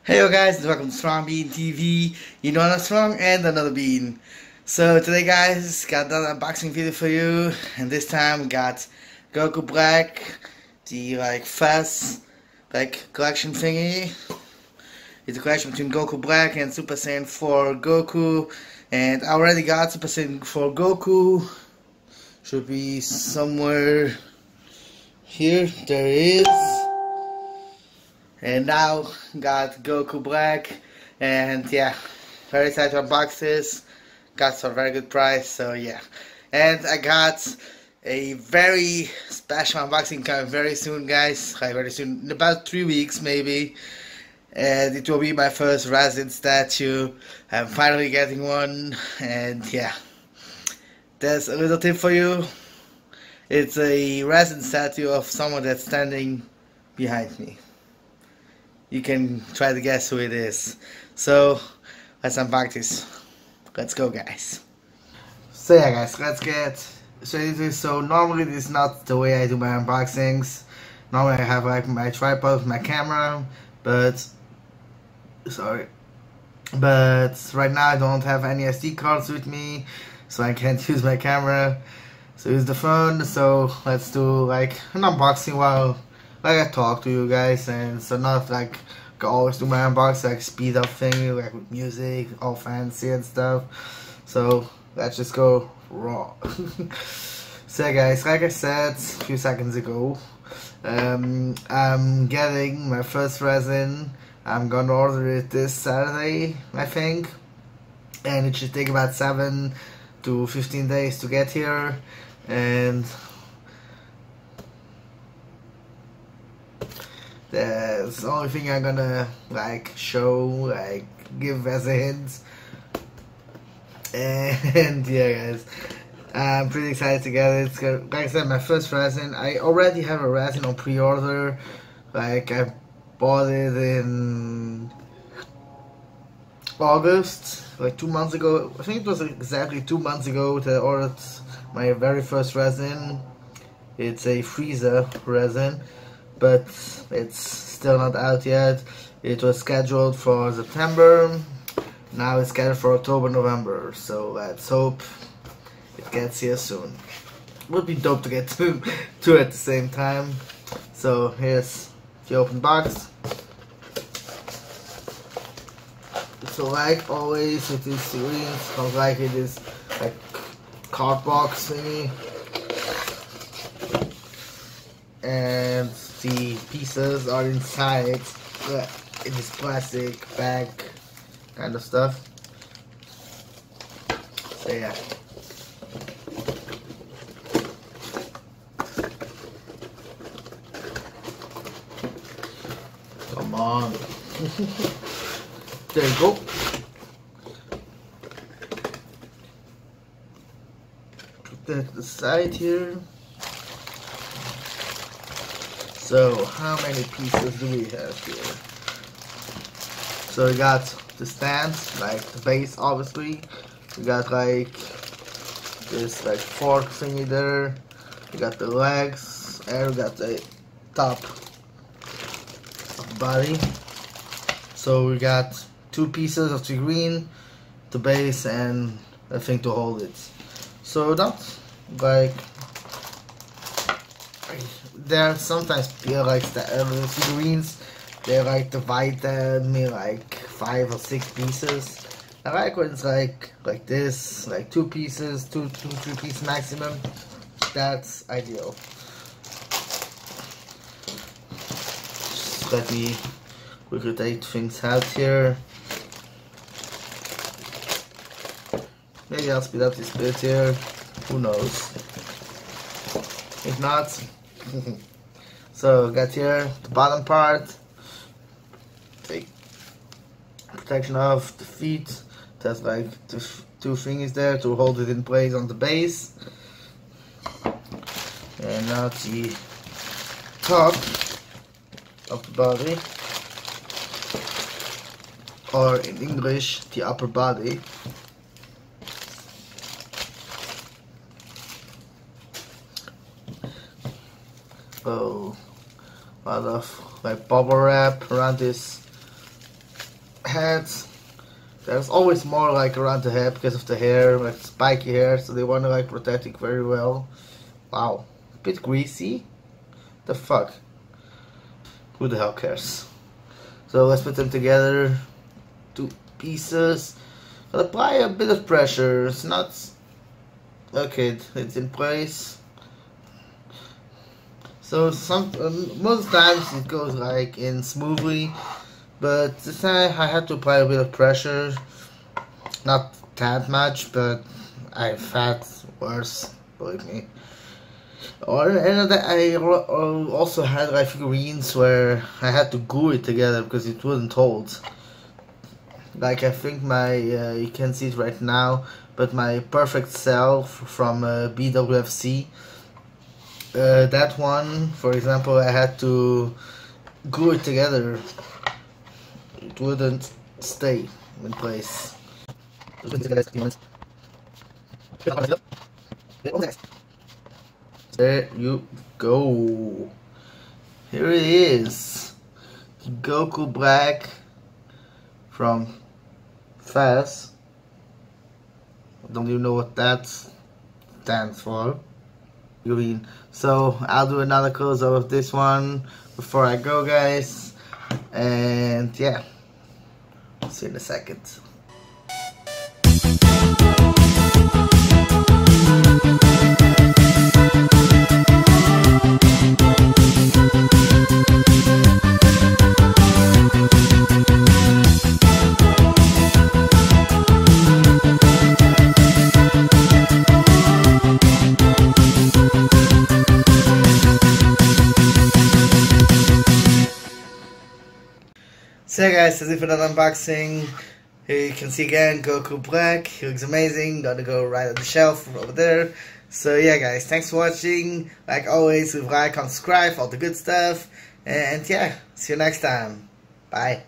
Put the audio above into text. Hey guys, welcome to Strong Bean TV. You know another strong and another bean. So today guys, got another unboxing video for you, and this time we got Goku Black, the like FAS like collection thingy. It's a collection between Goku Black and Super Saiyan 4 Goku, and I already got Super Saiyan 4 Goku. Should be somewhere here. There it is. And now got Goku Black, and yeah, very excited to unbox this. Got some very good price, so yeah. And I got a very special unboxing coming very soon, guys. Like very soon, in about 3 weeks maybe. And it will be my first resin statue. I'm finally getting one, and yeah, there's a little tip for you. It's a resin statue of someone that's standing behind me. You can try to guess who it is. So let's unbox this. Let's go, guys. So yeah guys, let's get straight into this. So normally this is not the way I do my unboxings. Normally I have like my tripod with my camera, but right now I don't have any SD cards with me, so I can't use my camera, so use the phone. So let's do like an unboxing while like I talk to you guys, and so not like I always do my unboxing like speed up thing like with music all fancy and stuff. So let's just go raw. So guys, like I said a few seconds ago, I'm getting my first resin. I'm gonna order it this Saturday, I think, and it should take about 7 to 15 days to get here. And that's the only thing I'm gonna like show, like give as a hint. And yeah guys, I'm pretty excited to get it. It's gonna, like I said, my first resin. I already have a resin on pre-order. Like I bought it in August, like 2 months ago. I think it was exactly 2 months ago that I ordered my very first resin. It's a Freezer resin, but it's still not out yet. It was scheduled for September. Now it's scheduled for October, November. So let's hope it gets here soon. Would be dope to get two at the same time. So here's the open box. So like always with these series, comes like it is like card box thingy, and the pieces are inside in this plastic bag kind of stuff. So yeah. Come on. There you go. Put that to the side here. So how many pieces do we have here? So we got the stands, like the base obviously. We got like this like fork thingy there. We got the legs, and we got the top of the body. So we got two pieces of the green, the base, and a thing to hold it. So that's like, they're sometimes feel like the figurines. They like divided me like 5 or 6 pieces. I like when it's like this, like 2 pieces, 2, 3 pieces maximum. That's ideal. Just let me quickly take things out here. Maybe I'll speed up this bit here. Who knows? If not. So got here the bottom part, take protection of the feet. There's like two fingers there to hold it in place on the base, and now the top of the body, or in English the upper body. So a lot of like bubble wrap around his head. There's always more like around the head because of the hair, like spiky hair, so they want to like protect it very well. Wow, a bit greasy. The fuck? Who the hell cares? So let's put them together, two pieces. I'll apply a bit of pressure. It's not okay. It's in place. So some most times it goes like in smoothly, but this time I had to apply a bit of pressure. Not that much, but I've had worse. Believe me. Or another, I also had like figurines where I had to glue it together because it wouldn't hold. Like I think my you can see it right now, but my perfect self from BWFC, that one for example, I had to glue it together. It wouldn't stay in place. There you go. Here it is, Goku Black from FAS. Don't even know what that stands for. Green. So I'll do another close up of this one before I go, guys. And yeah, see you in a second. So yeah guys, that's it for that unboxing. Here you can see again Goku Black. He looks amazing. Gonna go right on the shelf over there. So yeah guys, thanks for watching. Like always, leave a like, subscribe, all the good stuff. And yeah, see you next time. Bye.